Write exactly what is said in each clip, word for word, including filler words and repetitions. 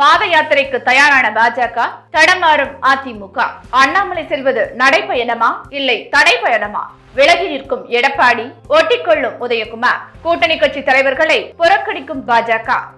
Patha Yatra Tayana Bajaka, Tadamarum Athimuka, Annamalai Silvadu, Nadaipayanama, Illai, Tadaipayanama, Vilaginirkum Yedapadi, Otikolum Udayakuma, Kotanikachi Taraverkale, Purakadikum Bajaka.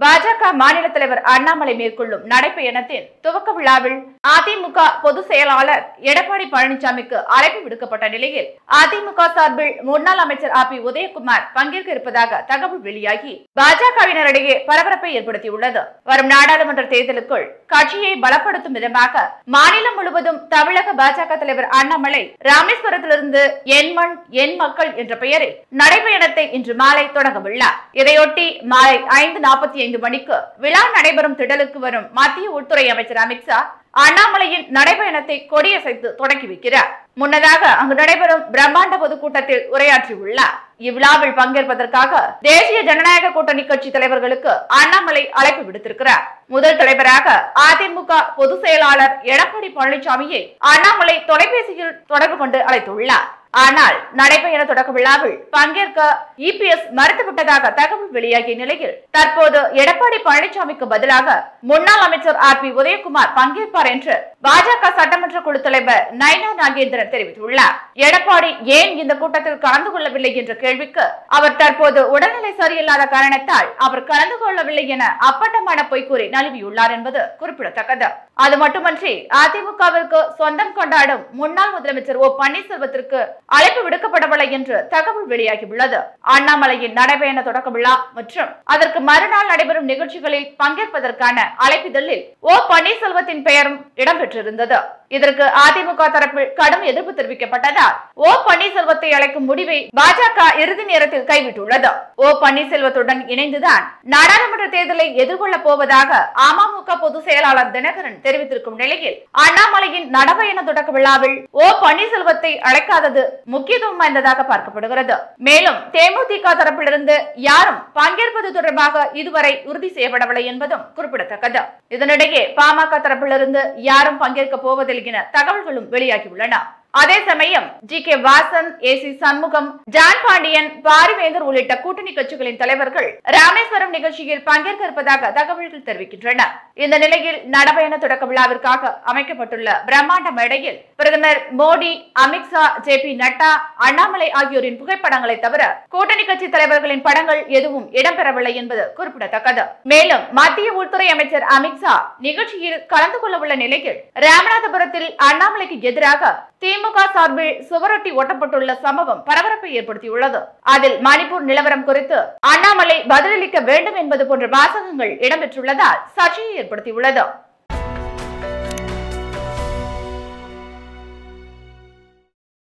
Bajaka Manila Telever Annamalai Mirkulum, Nadaipayanathin, Tuvaka Vilabil, Athimuka, Podu Sailala, Yedapadi Parnichamika, Arapi Vidukapataligil, Athimuka Sarbil, Mudna Amateur Api, Uday Kumar, Pangil Kirpadaga, Tagabu Viliaki, Bajaka Vinarade, Parapapa Yerpati Ulada, Varam Nada Matar Telakul, Kachi, Balapatu Midamaka, Manila Mulubadum, Tavilaka Bajaka Telever Annamalai, Rameshwaram, Yenman, Yen Makal Interpere, Nadaipayanate, Intramalai, Todakabilla, Yereoti, Mai, Aind Napati. Manika, Villa Nadabarum Tedalakurum, Mati Utura Yamachamixa, Annamalai Nadabanate, Kodia Sect, Todakivikira, Munadaga, Angadabarum, Brahmanda Podukutatil, Ureatrivilla, Yvla Panger Padakaka, Desia Janaka Kotanika Chitalabalaka, Annamalai Alakutra, Mudal Telebaraka, Athimuka, Podusailala, Yedapati Pondichami, Annamalai, Todapesi Todakunda Alatula. ஆனால் நடைபெற தொடக்கவிழாவில் பங்கேற்க E P S மறுத்துவிட்டதாக தகவல் வெளியாகிய நிலையில் தற்போது எடப்பாடி பழனிசாமிக்கு பதிலாக முன்னாள் அமைச்சர் ஆர் பி உதயகுமார் பங்கேற்பார் என்று பாஜக சட்டமன்ற குழு தலைவர் நயனா நாகேந்திரன் தெரிவித்துள்ளார். எடப்பாடி ஏன் இந்த கூட்டத்தில் கலந்து கொள்ளவில்லை என்ற கேள்விக்கு அவர் தற்போது உடல்நிலை சரியில்லாத காரணத்தால் அவர் கலந்து கொள்ளவில்லை என அப்பட்டமான பொய்கூறி நழுவியுள்ளார் என்பது குறிப்பிடத்தக்கது. அது மட்டுமன்றி அதிமுகவிற்கு சொந்தம் கொண்டாடும் முன்னாள் முதலமைச்சர் ஓ பன்னீர்செல்வத்திற்கு அழைப்பு விடுக்கப்படவில்லை என்று தகவல் வெளியாகியுள்ளது. அண்ணாமலையின் நடைபயண தொடக்க விழா மற்றும் அதற்கு மறுநாள் நடைபெறும் நிகழ்ச்சிகளில் பங்கேற்பதற்கான அழைப்பிதழில் ஓ பன்னீர்செல்வத்தின் பெயரும் இடம்பெற்றிருந்தது. இதற்கு அதிமுக தரப்பில் கடும் எதிர்ப்பு தெரிவிக்கப்பட்டதால் ஓ பன்னீர்செல்வத்தை அழைக்கும் முடிவை பாஜக இறுதி நேரத்தில் கைவிட்டுள்ளது. ஓ பன்னீர்செல்வத்துடன் இணைந்துதான் நாடாளுமன்ற தேர்தலை எதிர்கொள்ள போவதாக அமமுக பொதுச் செயலாளர் தினகரன் தெரிவித்திருக்கும் நிலையில் அண்ணாமலையின் நடைபயண தொடக்க விழாவில் ஓ பன்னீர்செல்வத்தை அழைக்காதது முக்கியத்துவம் வாய்ந்ததாக பார்க்கப்படுகிறது. மேலும் தேமுதிக தரப்பிலிருந்து யாரும் பங்கேற்பது தொடர்பாக இதுவரை உறுதி செய்யப்படவில்லை என்பதும் குறிப்பிடத்தக்கது. இதனிடையே பாமக தரப்பிலிருந்து யாரும் பங்கேற்க போவதில்லை என தகவல்களும் வெளியாகியுள்ளன. அதே சமயம் G K Vasan, AC Shanmugam, John Pandian, Parivendhar உள்ளிட்ட கூட்டணி கட்சிகளின் தலைவர்கள் ராமேஸ்வரம் நிகழ்ச்சியில் பங்கேற்க இருப்பதாக தகவல்கள் தெரிவிக்கின்றன. இந்த நிலையில் நடபயண தொடக்க விழாவிற்காக அமைக்கப்பட்டுள்ள பிரம்மாண்ட மேடையில் பிரதமர் மோடி, அமித்ஷா, ஜே பி நட்டா, அண்ணாமலை ஆகியோரின் புகைப்படங்களை தவிர கூட்டணி கட்சி தலைவர்களின் படங்கள் எதுவும் இடம்பெறவில்லை என்பது குறிப்பிடத்தக்கது. மேலும் மத்திய உள்துறை அமைச்சர் அமித்ஷா நிகழ்ச்சியில் கலந்து கொள்ளவுள்ள நிலையில் ராமநாதபுரத்தில் அண்ணாமலைக்கு எதிராக திமுக சார்பில் சுவரொட்டி ஒட்டப்பட்டுள்ள சம்பவம் பரபரப்பை ஏற்படுத்தியுள்ளது. அதில் மணிப்பூர் நிலவரம் குறித்து அண்ணாமலை பதிலளிக்க வேண்டும் என்பது போன்ற வாசகங்கள் இடம்பெற்றுள்ளதால் சர்ச்சையை ஏற்படுத்தியுள்ளது.